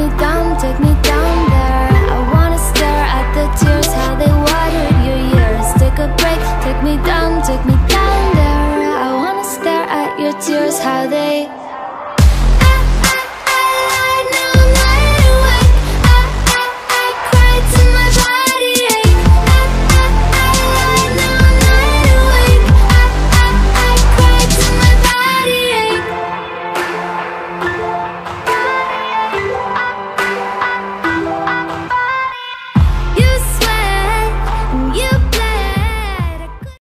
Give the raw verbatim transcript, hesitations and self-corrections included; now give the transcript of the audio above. me down, take me down.